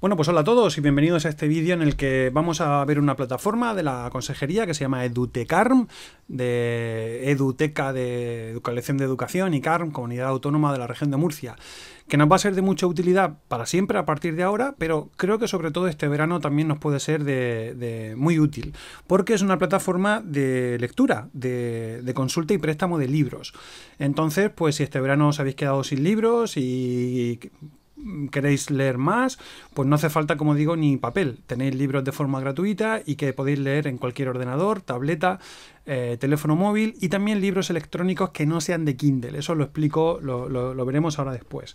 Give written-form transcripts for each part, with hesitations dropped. Bueno, pues hola a todos y bienvenidos a este vídeo en el que vamos a ver una plataforma de la consejería que se llama Edutecarm, de Eduteca, de Educación y Carm, Comunidad Autónoma de la Región de Murcia, que nos va a ser de mucha utilidad para siempre a partir de ahora, pero creo que sobre todo este verano también nos puede ser de muy útil, porque es una plataforma de lectura, de consulta y préstamo de libros. Entonces, pues si este verano os habéis quedado sin libros y queréis leer más, pues no hace falta, como digo, ni papel. Tenéis libros de forma gratuita y que podéis leer en cualquier ordenador, tableta, teléfono móvil, y también libros electrónicos que no sean de Kindle. Eso lo explico, lo veremos ahora después.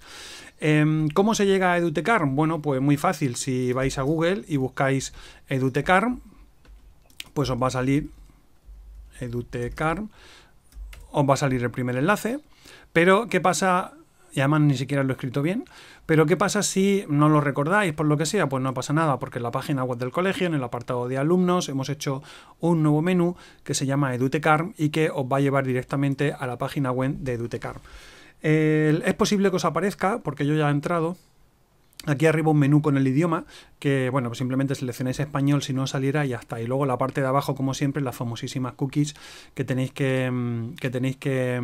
¿Cómo se llega a Edutecarm? Bueno, pues muy fácil. Si vais a Google y buscáis Edutecarm, pues os va a salir Edutecarm, os va a salir el primer enlace. Pero ¿qué pasa? Y además ni siquiera lo he escrito bien. Pero ¿qué pasa si no lo recordáis por lo que sea? Pues no pasa nada, porque en la página web del colegio, en el apartado de alumnos, hemos hecho un nuevo menú que se llama Edutecarm y que os va a llevar directamente a la página web de Edutecarm. Es posible que os aparezca, porque yo ya he entrado, aquí arriba un menú con el idioma, que bueno, pues simplemente seleccionáis español si no saliera y ya está. Y luego la parte de abajo, como siempre, las famosísimas cookies que tenéis que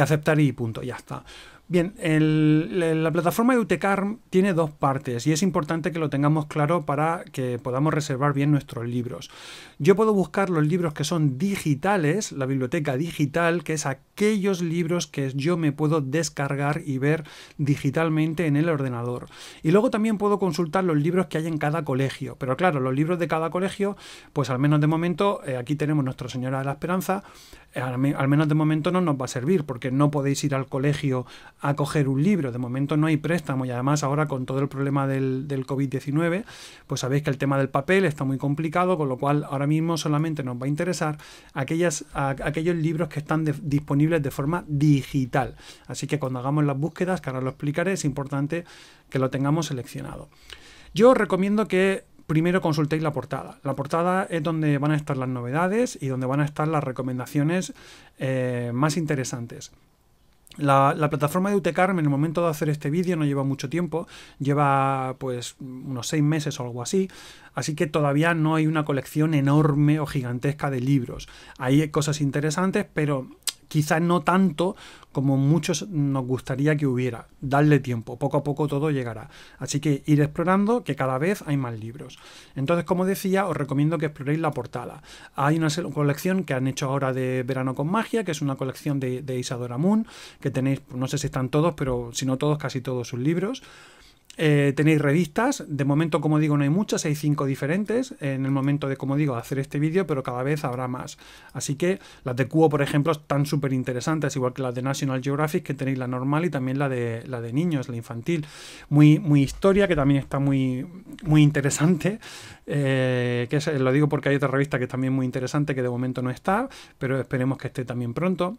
aceptar y punto, ya está. Bien, la plataforma de Edutecarm tiene dos partes y es importante que lo tengamos claro para que podamos reservar bien nuestros libros. Yo puedo buscar los libros que son digitales, la biblioteca digital, que es aquellos libros que yo me puedo descargar y ver digitalmente en el ordenador. Y luego también puedo consultar los libros que hay en cada colegio. Pero claro, los libros de cada colegio, pues al menos de momento, aquí tenemos Nuestra Señora de la Esperanza, al menos de momento no nos va a servir, porque no podéis ir al colegio a coger un libro, de momento no hay préstamo, y además ahora con todo el problema del COVID-19, pues sabéis que el tema del papel está muy complicado, con lo cual ahora mismo solamente nos va a interesar aquellos libros que están disponibles de forma digital. Así que cuando hagamos las búsquedas, que ahora lo explicaré, es importante que lo tengamos seleccionado. Yo os recomiendo que primero consultéis la portada. La portada es donde van a estar las novedades y donde van a estar las recomendaciones más interesantes. La plataforma de Edutecarm, en el momento de hacer este vídeo, no lleva mucho tiempo, lleva pues unos 6 meses o algo así, así que todavía no hay una colección enorme o gigantesca de libros. Hay cosas interesantes, pero quizás no tanto como muchos nos gustaría que hubiera. Darle tiempo, poco a poco todo llegará. Así que ir explorando, que cada vez hay más libros. Entonces, como decía, os recomiendo que exploréis la portada. Hay una colección que han hecho ahora de Verano con Magia, que es una colección de Isadora Moon, que tenéis, no sé si están todos, pero si no todos, casi todos sus libros. Tenéis revistas, de momento, como digo, no hay muchas, hay 5 diferentes en el momento de, como digo, hacer este vídeo, pero cada vez habrá más. Así que las de Quo, por ejemplo, están súper interesantes, igual que las de National Geographic, que tenéis la normal y también la de niños, la infantil. Muy historia, que también está muy interesante, que es, lo digo porque hay otra revista que es también muy interesante, que de momento no está, pero esperemos que esté también pronto.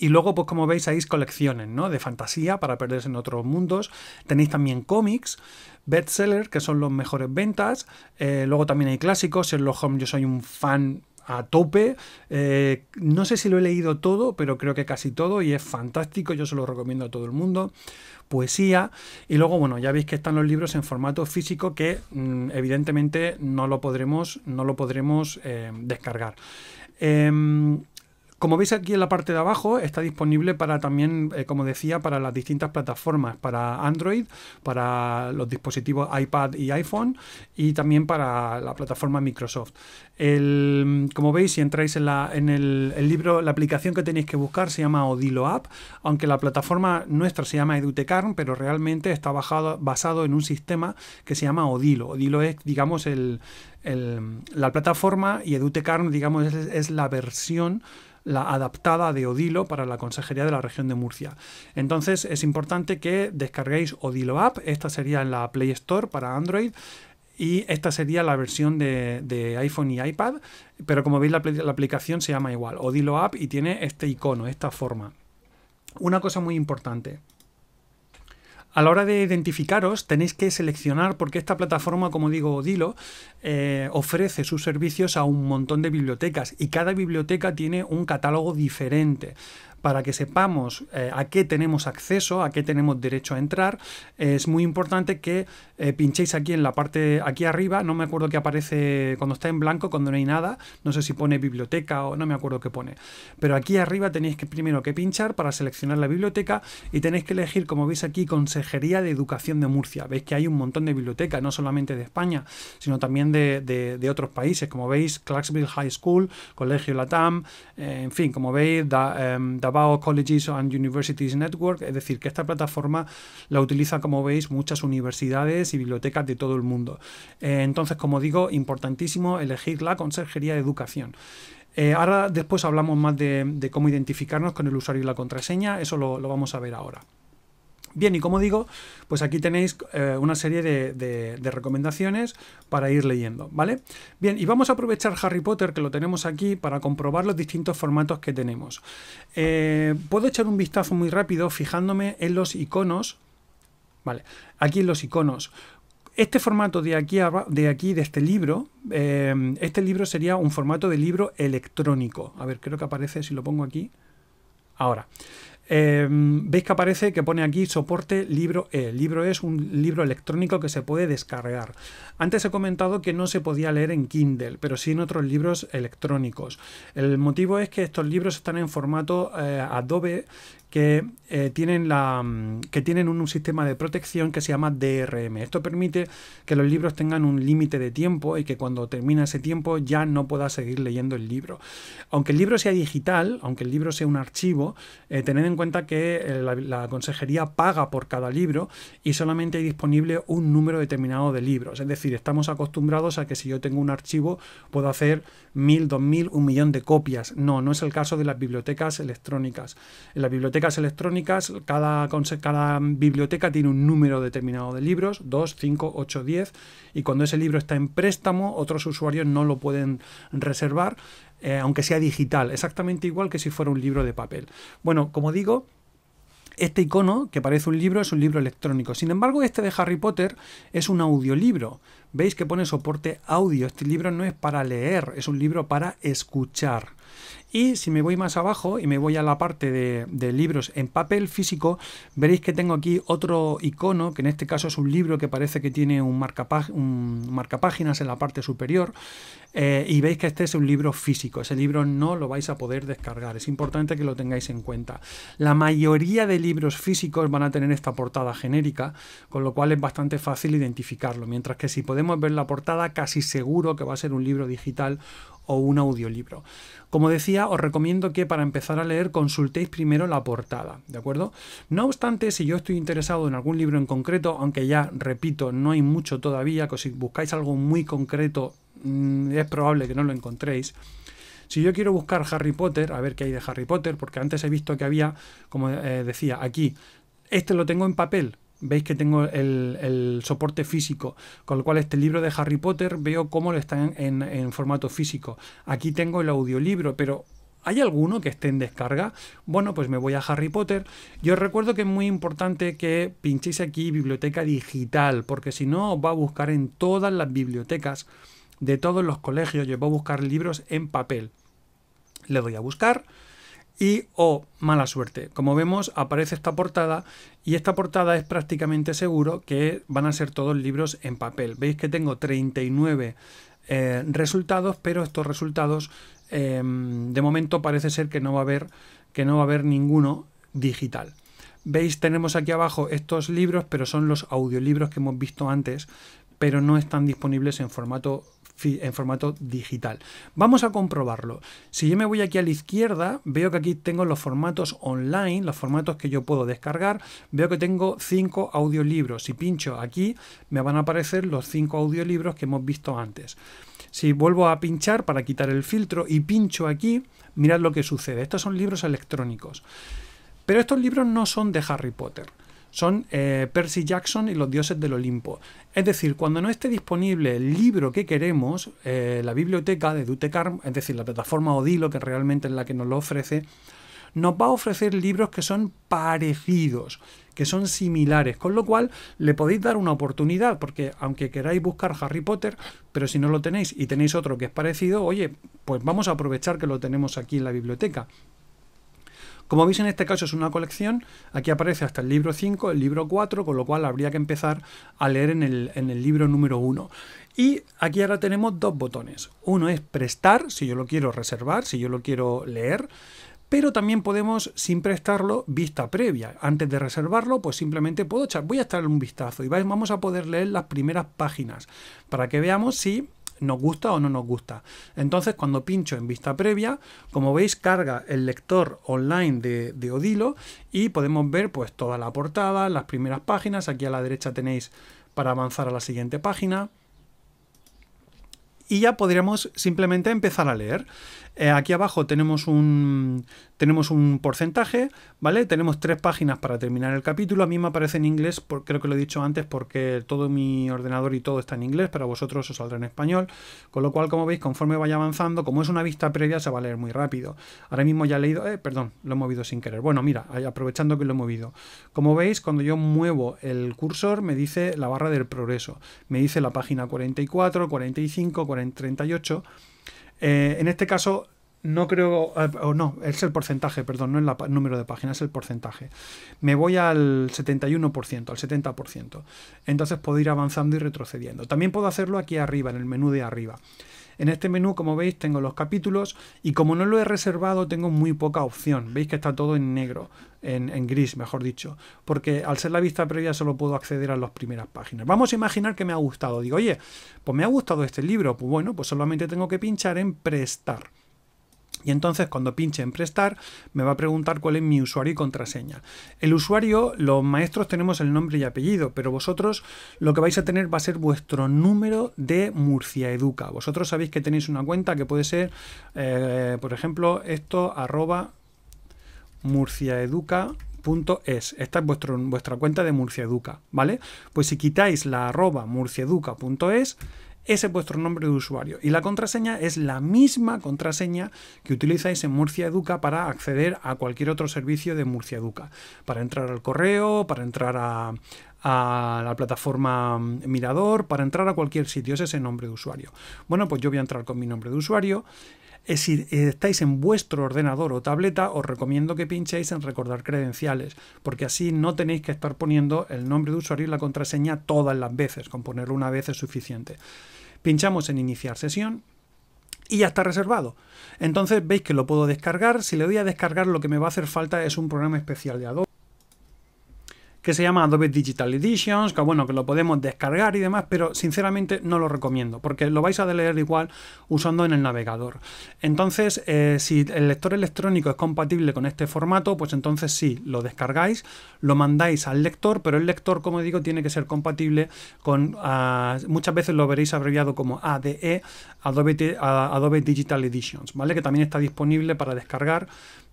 Y luego, pues como veis, hay colecciones, ¿no?, de fantasía para perderse en otros mundos. Tenéis también cómics, bestsellers, que son los mejores ventas. Luego también hay clásicos. Sherlock Holmes, yo soy un fan a tope. No sé si lo he leído todo, pero creo que casi todo, y es fantástico. Yo se lo recomiendo a todo el mundo. Poesía, y luego, bueno, ya veis que están los libros en formato físico, que evidentemente no lo podremos descargar. Como veis aquí en la parte de abajo, está disponible para también, como decía, para las distintas plataformas, para Android, para los dispositivos iPad y iPhone, y también para la plataforma Microsoft. Como veis, si entráis en el libro, la aplicación que tenéis que buscar se llama Odilo App, aunque la plataforma nuestra se llama Edutecarm, pero realmente está basado en un sistema que se llama Odilo. Odilo es, digamos, la plataforma, y Edutecarm, digamos, es la versión, la adaptada de Odilo para la Consejería de la Región de Murcia. Entonces es importante que descarguéis Odilo App. Esta sería en la Play Store para Android, y esta sería la versión de iPhone y iPad, pero como veis la aplicación se llama igual, Odilo App, y tiene este icono, esta forma. Una cosa muy importante: a la hora de identificaros tenéis que seleccionar, porque esta plataforma, como digo, Odilo, ofrece sus servicios a un montón de bibliotecas, y cada biblioteca tiene un catálogo diferente. para que sepamos a qué tenemos acceso, a qué tenemos derecho a entrar, es muy importante que pinchéis aquí en la parte, aquí arriba, no me acuerdo que aparece cuando está en blanco, cuando no hay nada, no sé si pone biblioteca o no me acuerdo qué pone, pero aquí arriba tenéis que primero que pinchar para seleccionar la biblioteca y tenéis que elegir, como veis aquí, Consejería de Educación de Murcia. Veis que hay un montón de bibliotecas, no solamente de España, sino también de otros países, como veis, Clarksville High School, Colegio Latam, en fin, como veis, Davao Colleges and Universities Network, es decir, que esta plataforma la utiliza, como veis, muchas universidades y bibliotecas de todo el mundo. Entonces, como digo, importantísimo elegir la Consejería de Educación. Ahora después hablamos más de cómo identificarnos con el usuario y la contraseña, eso lo vamos a ver ahora. Bien, y como digo, pues aquí tenéis una serie de recomendaciones para ir leyendo, ¿vale? Bien, y vamos a aprovechar Harry Potter, que lo tenemos aquí, para comprobar los distintos formatos que tenemos. Puedo echar un vistazo muy rápido fijándome en los iconos, ¿vale? Aquí en los iconos. Este formato de este libro, este libro sería un formato de libro electrónico. A ver, creo que aparece, si lo pongo aquí, ahora. Veis que aparece, que pone aquí soporte libro E. Libro E es un libro electrónico que se puede descargar. Antes he comentado que no se podía leer en Kindle, pero sí en otros libros electrónicos. El motivo es que estos libros están en formato Adobe, que tienen un sistema de protección que se llama DRM. Esto permite que los libros tengan un límite de tiempo y que cuando termina ese tiempo ya no pueda seguir leyendo el libro. Aunque el libro sea digital, aunque el libro sea un archivo, tened en cuenta que la consejería paga por cada libro y solamente hay disponible un número determinado de libros. Es decir, estamos acostumbrados a que si yo tengo un archivo puedo hacer 1000, 2000, 1.000.000 de copias. No, no es el caso de las bibliotecas electrónicas. En las bibliotecas electrónicas, cada biblioteca tiene un número determinado de libros, 2, 5, 8, 10, y cuando ese libro está en préstamo, otros usuarios no lo pueden reservar, aunque sea digital, exactamente igual que si fuera un libro de papel. Bueno, como digo, este icono, que parece un libro, es un libro electrónico. Sin embargo, este de Harry Potter es un audiolibro. Veis que pone soporte audio. Este libro no es para leer, es un libro para escuchar. Y si me voy más abajo y me voy a la parte de libros en papel físico, veréis que tengo aquí otro icono, que en este caso es un libro que parece que tiene un marcapáginas en la parte superior, y veis que este es un libro físico. Ese libro no lo vais a poder descargar, es importante que lo tengáis en cuenta. La mayoría de libros físicos van a tener esta portada genérica, con lo cual es bastante fácil identificarlo, mientras que si podemos ver la portada, casi seguro que va a ser un libro digital o un audiolibro. Como decía, os recomiendo que para empezar a leer consultéis primero la portada, ¿de acuerdo? No obstante, si yo estoy interesado en algún libro en concreto, aunque ya, repito, no hay mucho todavía, que si buscáis algo muy concreto es probable que no lo encontréis. Si yo quiero buscar Harry Potter, a ver qué hay de Harry Potter, porque antes he visto que había, como decía, aquí, este lo tengo en papel. Veis que tengo el soporte físico, con lo cual este libro de Harry Potter veo cómo lo están en formato físico. Aquí tengo el audiolibro, pero ¿hay alguno que esté en descarga? Bueno, pues me voy a Harry Potter. Yo os recuerdo que es muy importante que pinchéis aquí biblioteca digital, porque si no os va a buscar en todas las bibliotecas de todos los colegios y os va a buscar libros en papel. Le doy a buscar. Y, oh, mala suerte, como vemos aparece esta portada y esta portada es prácticamente seguro que van a ser todos libros en papel. Veis que tengo 39 resultados, pero estos resultados de momento parece ser que no va a haber ninguno digital. Veis, tenemos aquí abajo estos libros, pero son los audiolibros que hemos visto antes, pero no están disponibles en formato digital. Vamos a comprobarlo. Si yo me voy aquí a la izquierda, veo que aquí tengo los formatos online, los formatos que yo puedo descargar. Veo que tengo 5 audiolibros. Si pincho aquí, me van a aparecer los 5 audiolibros que hemos visto antes. Si vuelvo a pinchar para quitar el filtro y pincho aquí, mirad lo que sucede. Estos son libros electrónicos. Pero estos libros no son de Harry Potter. Son Percy Jackson y los dioses del Olimpo. Es decir, cuando no esté disponible el libro que queremos, la biblioteca de Edutecarm, es decir, la plataforma Odilo, que realmente es la que nos lo ofrece, nos va a ofrecer libros que son parecidos, que son similares, con lo cual le podéis dar una oportunidad, porque aunque queráis buscar Harry Potter, pero si no lo tenéis y tenéis otro que es parecido, oye, pues vamos a aprovechar que lo tenemos aquí en la biblioteca. Como veis, en este caso es una colección, aquí aparece hasta el libro 5, el libro 4, con lo cual habría que empezar a leer en el libro número 1. Y aquí ahora tenemos dos botones. Uno es prestar, si yo lo quiero reservar, si yo lo quiero leer, pero también podemos, sin prestarlo, vista previa. Antes de reservarlo, pues simplemente puedo echar, voy a echarle un vistazo y vamos a poder leer las primeras páginas para que veamos si nos gusta o no nos gusta. Entonces, cuando pincho en vista previa, como veis, carga el lector online de Odilo y podemos ver pues toda la portada, las primeras páginas. Aquí a la derecha tenéis para avanzar a la siguiente página. Y ya podríamos simplemente empezar a leer. Aquí abajo tenemos un porcentaje, ¿vale? Tenemos 3 páginas para terminar el capítulo. A mí me aparece en inglés, creo que lo he dicho antes, porque todo mi ordenador y todo está en inglés, pero a vosotros os saldrá en español. Con lo cual, como veis, conforme vaya avanzando, como es una vista previa, se va a leer muy rápido. Ahora mismo ya he leído... perdón, lo he movido sin querer. Bueno, mira, aprovechando que lo he movido. Como veis, cuando yo muevo el cursor, me dice la barra del progreso. Me dice la página 44, 45, 45. En 38, en este caso no creo, o no, es el porcentaje, perdón, no es el número de páginas, es el porcentaje. Me voy al 71%, al 70%. Entonces puedo ir avanzando y retrocediendo. También puedo hacerlo aquí arriba, en el menú de arriba. En este menú, como veis, tengo los capítulos y como no lo he reservado, tengo muy poca opción. Veis que está todo en negro, en gris, mejor dicho, porque al ser la vista previa solo puedo acceder a las primeras páginas. Vamos a imaginar que me ha gustado. Digo, oye, pues me ha gustado este libro. Pues bueno, pues solamente tengo que pinchar en prestar. Y entonces cuando pinche en prestar me va a preguntar cuál es mi usuario y contraseña. El usuario, los maestros tenemos el nombre y apellido, pero vosotros lo que vais a tener va a ser vuestro número de Murcia Educa. Vosotros sabéis que tenéis una cuenta que puede ser, por ejemplo, esto, @murciaeduca.es. Esta es vuestra cuenta de Murcia Educa, ¿vale? Pues si quitáis la @murciaeduca.es, ese es vuestro nombre de usuario y la contraseña es la misma contraseña que utilizáis en Murcia Educa para acceder a cualquier otro servicio de Murcia Educa, para entrar al correo, para entrar a la plataforma Mirador, para entrar a cualquier sitio. Es ese nombre de usuario. Bueno, pues yo voy a entrar con mi nombre de usuario. Si estáis en vuestro ordenador o tableta, os recomiendo que pinchéis en recordar credenciales, porque así no tenéis que estar poniendo el nombre de usuario y la contraseña todas las veces. Con ponerlo una vez es suficiente. Pinchamos en iniciar sesión y ya está reservado. Entonces veis que lo puedo descargar. Si le doy a descargar, lo que me va a hacer falta es un programa especial de Adobe que se llama Adobe Digital Editions, que bueno, que lo podemos descargar y demás, pero sinceramente no lo recomiendo, porque lo vais a leer igual usando en el navegador. Entonces, si el lector electrónico es compatible con este formato, pues entonces sí, lo descargáis, lo mandáis al lector, pero el lector, como digo, tiene que ser compatible con, muchas veces lo veréis abreviado como ADE, Adobe Digital Editions, ¿vale? Que también está disponible para descargar,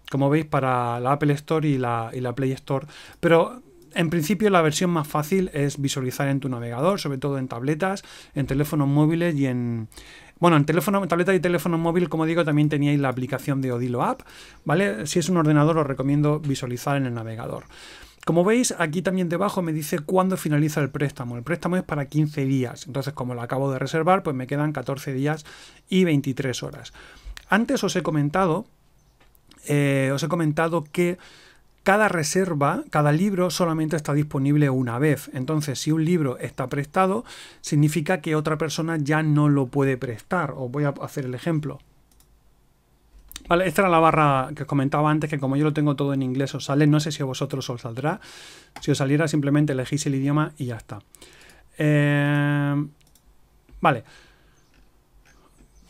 como veis, para la Apple Store y la Play Store, pero... En principio, la versión más fácil es visualizar en tu navegador, sobre todo en tabletas, en teléfonos móviles y en... Bueno, en teléfono, tableta y teléfono móvil, como digo, también teníais la aplicación de Odilo App, ¿vale? Si es un ordenador, os recomiendo visualizar en el navegador. Como veis, aquí también debajo me dice cuándo finaliza el préstamo. El préstamo es para 15 días. Entonces, como lo acabo de reservar, pues me quedan 14 días y 23 horas. Antes os he comentado que... Cada reserva, cada libro solamente está disponible una vez. Entonces, si un libro está prestado, significa que otra persona ya no lo puede prestar. Os voy a hacer el ejemplo. Vale, esta era la barra que os comentaba antes, que como yo lo tengo todo en inglés os sale. No sé si a vosotros os saldrá. Si os saliera, simplemente elegís el idioma y ya está. Vale.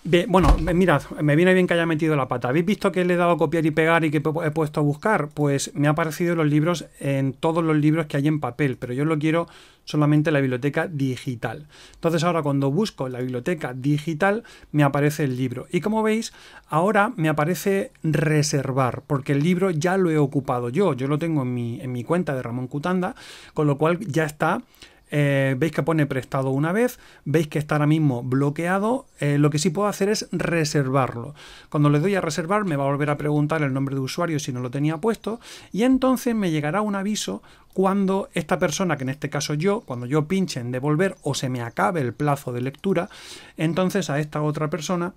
Bien, bueno, mirad, me viene bien que haya metido la pata. ¿Habéis visto que le he dado a copiar y pegar y que he puesto a buscar? Pues me ha aparecido los libros en todos los libros que hay en papel, pero yo lo quiero solamente en la biblioteca digital. Entonces ahora cuando busco en la biblioteca digital me aparece el libro. Y como veis, ahora me aparece reservar, porque el libro ya lo he ocupado yo. Yo lo tengo en mi cuenta de Ramón Cutanda, con lo cual ya está... veis que pone prestado una vez, veis que está ahora mismo bloqueado. Lo que sí puedo hacer es reservarlo. Cuando le doy a reservar me va a volver a preguntar el nombre de usuario si no lo tenía puesto y entonces me llegará un aviso cuando esta persona, que en este caso yo, cuando yo pinche en devolver o se me acabe el plazo de lectura, entonces a esta otra persona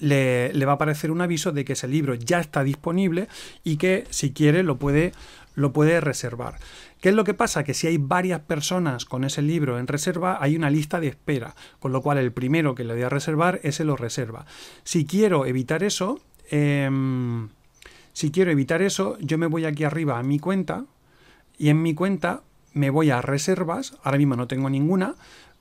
le va a aparecer un aviso de que ese libro ya está disponible y que si quiere lo puede reservar. ¿Qué es lo que pasa? Que si hay varias personas con ese libro en reserva, hay una lista de espera, con lo cual el primero que le dé a reservar, ese lo reserva. Si quiero evitar eso, yo me voy aquí arriba a mi cuenta, y en mi cuenta me voy a reservas, ahora mismo no tengo ninguna,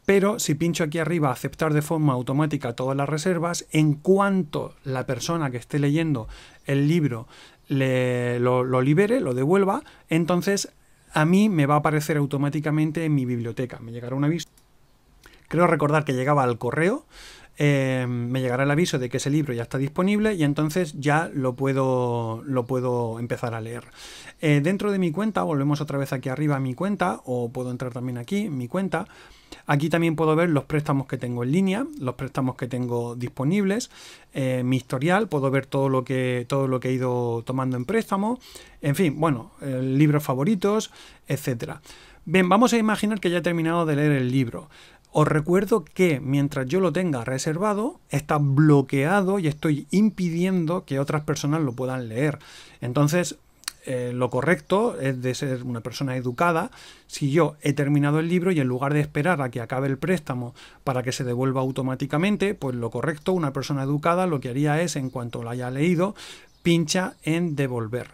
pero si pincho aquí arriba aceptar de forma automática todas las reservas, en cuanto la persona que esté leyendo el libro lo libere, lo devuelva, entonces a mí me va a aparecer automáticamente en mi biblioteca. Me llegará un aviso. Creo recordar que llegaba al correo. Me llegará el aviso de que ese libro ya está disponible y entonces ya lo puedo empezar a leer. Dentro de mi cuenta, volvemos otra vez aquí arriba a mi cuenta, o puedo entrar también aquí, en mi cuenta. Aquí también puedo ver los préstamos que tengo en línea, los préstamos que tengo disponibles, mi historial, puedo ver todo lo que he ido tomando en préstamo, en fin, bueno, libros favoritos, etcétera. Bien, vamos a imaginar que ya he terminado de leer el libro. Os recuerdo que mientras yo lo tenga reservado, está bloqueado y estoy impidiendo que otras personas lo puedan leer. Entonces, lo correcto es de ser una persona educada. Si yo he terminado el libro y en lugar de esperar a que acabe el préstamo para que se devuelva automáticamente, pues lo correcto, una persona educada lo que haría es, en cuanto lo haya leído, pincha en devolver.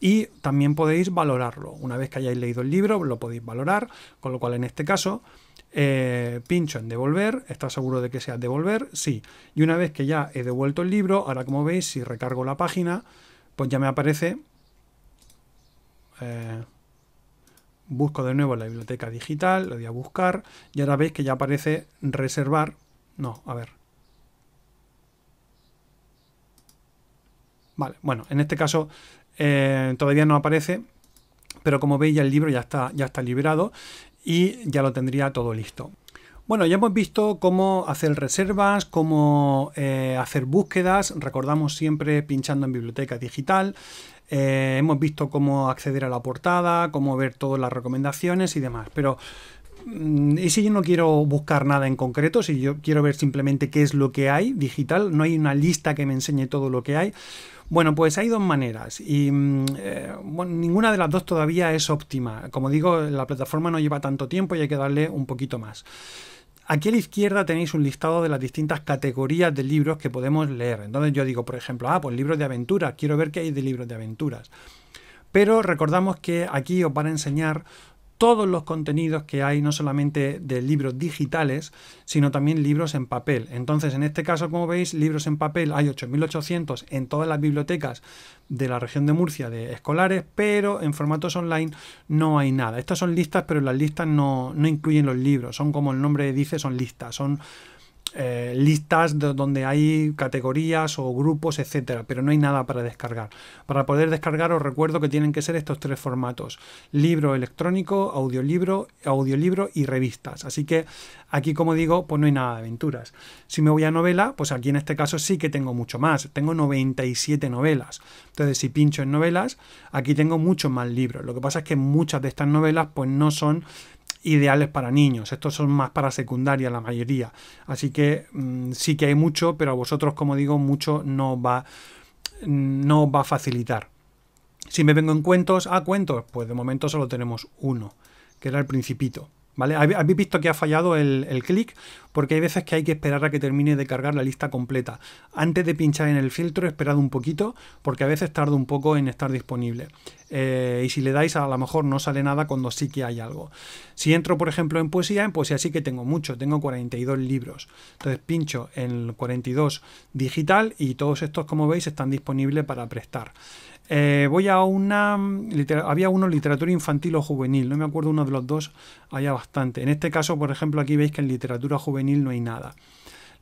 Y también podéis valorarlo. Una vez que hayáis leído el libro, lo podéis valorar, con lo cual en este caso pincho en devolver. ¿Estás seguro de que sea devolver? Sí. Y una vez que ya he devuelto el libro, ahora como veis, si recargo la página, pues ya me aparece. Busco de nuevo la biblioteca digital, lo voy a buscar, y ahora veis que ya aparece reservar. No, a ver. Vale, bueno, en este caso todavía no aparece, pero como veis ya el libro ya está liberado y ya lo tendría todo listo. Bueno, ya hemos visto cómo hacer reservas, cómo hacer búsquedas, recordamos siempre pinchando en biblioteca digital. Hemos visto cómo acceder a la portada, cómo ver todas las recomendaciones y demás, pero ¿y si yo no quiero buscar nada en concreto? Si yo quiero ver simplemente qué es lo que hay digital, no hay una lista que me enseñe todo lo que hay. Bueno, pues hay dos maneras y bueno, ninguna de las dos todavía es óptima. Como digo, la plataforma no lleva tanto tiempo y hay que darle un poquito más. Aquí a la izquierda tenéis un listado de las distintas categorías de libros que podemos leer. Entonces yo digo, por ejemplo, pues libros de aventuras, quiero ver qué hay de libros de aventuras. Pero recordamos que aquí os van a enseñar todos los contenidos que hay, no solamente de libros digitales, sino también libros en papel. Entonces, en este caso, como veis, libros en papel hay 8.800 en todas las bibliotecas de la región de Murcia de escolares, pero en formatos online no hay nada. Estas son listas, pero las listas no incluyen los libros. Son, como el nombre dice, son listas. Son listas donde hay categorías o grupos, etcétera, pero no hay nada para descargar. Para poder descargar os recuerdo que tienen que ser estos tres formatos: libro electrónico, audiolibro y revistas. Así que aquí, como digo, pues no hay nada de aventuras. Si me voy a novela, pues aquí en este caso sí que tengo mucho más. Tengo 97 novelas. Entonces, si pincho en novelas, aquí tengo muchos más libros. Lo que pasa es que muchas de estas novelas pues no son ideales para niños, estos son más para secundaria la mayoría, así que sí que hay mucho, pero a vosotros, como digo, mucho no os va a facilitar. Si me vengo en cuentos, cuentos, pues de momento solo tenemos uno, que era El Principito, ¿vale? Habéis visto que ha fallado el clic, porque hay veces que hay que esperar a que termine de cargar la lista completa. Antes de pinchar en el filtro, esperad un poquito, porque a veces tarda un poco en estar disponible. Y si le dais, a lo mejor no sale nada cuando sí que hay algo. Si entro, por ejemplo, en poesía sí que tengo mucho, tengo 42 libros. Entonces pincho en 42 digital y todos estos, como veis, están disponibles para prestar. Voy a había uno literatura infantil o juvenil, no me acuerdo, uno de los dos había bastante. En este caso, por ejemplo, aquí veis que en literatura juvenil no hay nada.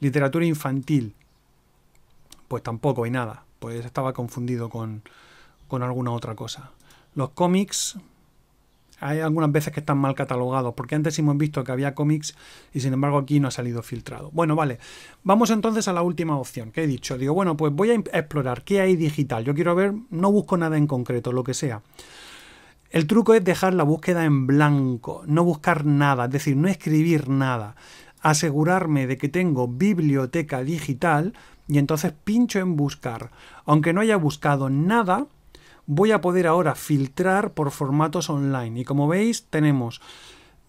Literatura infantil, pues tampoco hay nada, pues estaba confundido con alguna otra cosa. Los cómics, hay algunas veces que están mal catalogados, porque antes hemos visto que había cómics y sin embargo aquí no ha salido filtrado. Bueno, vale, vamos entonces a la última opción que he dicho. Digo, bueno, pues voy a explorar qué hay digital. Yo quiero ver, no busco nada en concreto, lo que sea. El truco es dejar la búsqueda en blanco, no buscar nada, es decir, no escribir nada. Asegurarme de que tengo biblioteca digital y entonces pincho en buscar. Aunque no haya buscado nada, voy a poder ahora filtrar por formatos online. Y como veis, tenemos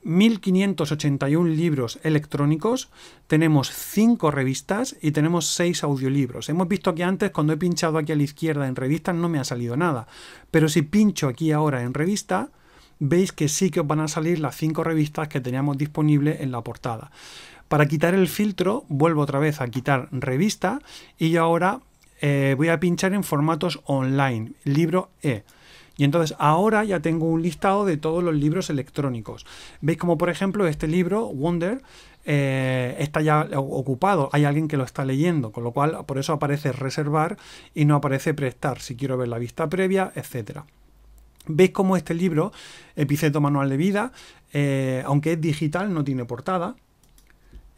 1581 libros electrónicos, tenemos 5 revistas y tenemos 6 audiolibros. Hemos visto que antes, cuando he pinchado aquí a la izquierda en revistas, no me ha salido nada. Pero si pincho aquí ahora en revista, veis que sí que os van a salir las 5 revistas que teníamos disponibles en la portada. Para quitar el filtro, vuelvo otra vez a quitar revista y ahora voy a pinchar en formatos online, libro E. Y entonces ahora ya tengo un listado de todos los libros electrónicos. Veis como, por ejemplo, este libro, Wonder, está ya ocupado. Hay alguien que lo está leyendo, con lo cual por eso aparece reservar y no aparece prestar, si quiero ver la vista previa, etc. Veis como este libro, Epíceto Manual de Vida, aunque es digital, no tiene portada.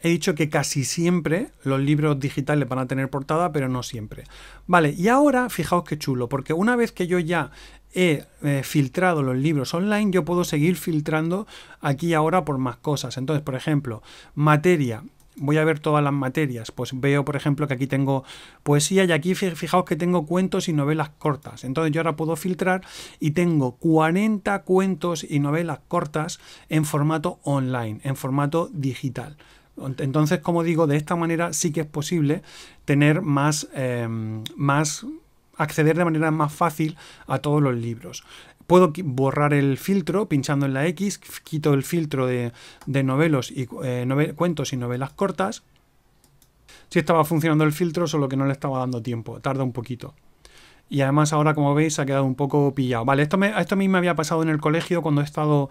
He dicho que casi siempre los libros digitales van a tener portada, pero no siempre. Vale, y ahora fijaos qué chulo, porque una vez que yo ya he filtrado los libros online, yo puedo seguir filtrando aquí ahora por más cosas. Entonces, por ejemplo, materia. Voy a ver todas las materias, pues veo, por ejemplo, que aquí tengo poesía y aquí fijaos que tengo cuentos y novelas cortas. Entonces yo ahora puedo filtrar y tengo 40 cuentos y novelas cortas en formato online, en formato digital. Entonces, como digo, de esta manera sí que es posible tener más, acceder de manera más fácil a todos los libros. Puedo borrar el filtro pinchando en la X, quito el filtro de novelas y, cuentos y novelas cortas. Sí estaba funcionando el filtro, solo que no le estaba dando tiempo, tarda un poquito. Y además ahora, como veis, se ha quedado un poco pillado. Vale, esto a mí me había pasado en el colegio cuando he estado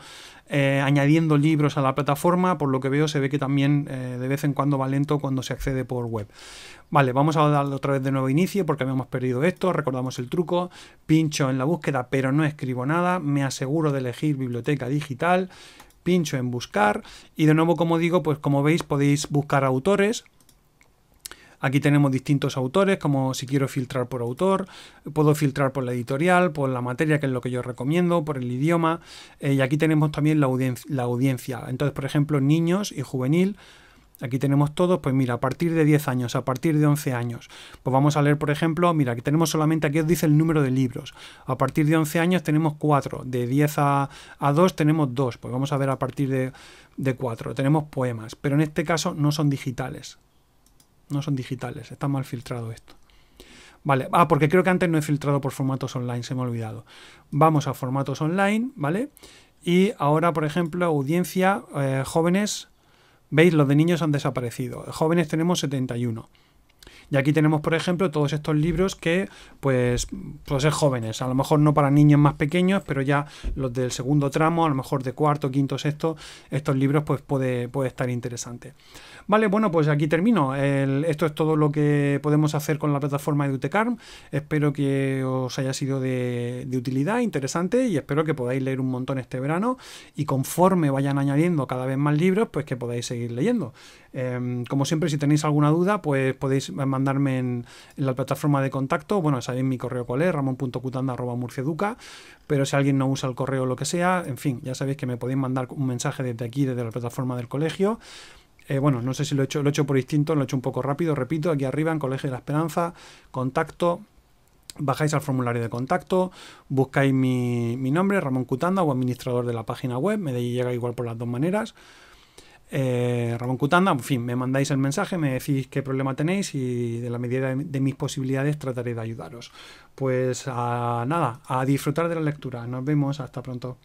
añadiendo libros a la plataforma. Por lo que veo, se ve que también de vez en cuando va lento cuando se accede por web. Vale, vamos a darle otra vez de nuevo inicio porque habíamos perdido esto. Recordamos el truco. Pincho en la búsqueda, pero no escribo nada. Me aseguro de elegir biblioteca digital. Pincho en buscar. Y de nuevo, como digo, pues como veis, podéis buscar autores. Aquí tenemos distintos autores, como si quiero filtrar por autor, puedo filtrar por la editorial, por la materia, que es lo que yo recomiendo, por el idioma, y aquí tenemos también la audiencia. Entonces, por ejemplo, niños y juvenil, aquí tenemos todos, pues mira, a partir de 10 años, a partir de 11 años, pues vamos a leer, por ejemplo, mira, aquí tenemos solamente, aquí os dice el número de libros, a partir de 11 años tenemos 4, de 10 a 2 tenemos 2, pues vamos a ver a partir de 4, tenemos poemas, pero en este caso no son digitales. No son digitales, está mal filtrado esto. Vale, porque creo que antes no he filtrado por formatos online, se me ha olvidado. Vamos a formatos online, ¿vale? Y ahora, por ejemplo, audiencia, jóvenes, veis, los de niños han desaparecido. Jóvenes tenemos 71. Y aquí tenemos, por ejemplo, todos estos libros que, pues es jóvenes. A lo mejor no para niños más pequeños, pero ya los del segundo tramo, a lo mejor de cuarto, quinto, sexto, estos libros, pues puede estar interesante. Vale, bueno, pues aquí termino. Esto es todo lo que podemos hacer con la plataforma Edutecarm. Espero que os haya sido de utilidad, interesante, y espero que podáis leer un montón este verano. Y conforme vayan añadiendo cada vez más libros, pues que podáis seguir leyendo. Como siempre, si tenéis alguna duda, pues podéis mandarme en la plataforma de contacto. Bueno, sabéis mi correo cuál es, ramon.cutanda@murciaeduca, pero si alguien no usa el correo o lo que sea, en fin, ya sabéis que me podéis mandar un mensaje desde aquí, desde la plataforma del colegio. Bueno, no sé si lo he hecho por instinto, lo he hecho un poco rápido, repito, aquí arriba en Colegio de la Esperanza, contacto, bajáis al formulario de contacto, buscáis mi nombre, Ramón Cutanda, o administrador de la página web, me llega igual por las dos maneras. Ramón Cutanda, en fin, me mandáis el mensaje, me decís qué problema tenéis y de la medida de mis posibilidades trataré de ayudaros. Pues nada, a disfrutar de la lectura. Nos vemos, hasta pronto.